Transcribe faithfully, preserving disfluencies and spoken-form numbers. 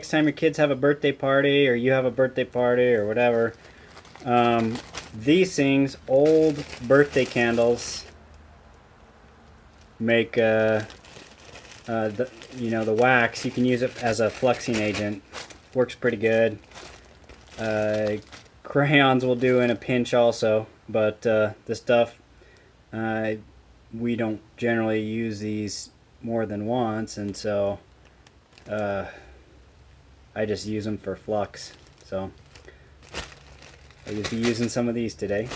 next time your kids have a birthday party or you have a birthday party or whatever, um, these things, old birthday candles, make uh, uh, the, you know, the wax. You can use it as a fluxing agent. Works pretty good. Uh, crayons will do in a pinch also, but uh, this stuff, uh, we don't generally use these more than once, and so uh, I just use them for flux. So I'll just be using some of these today.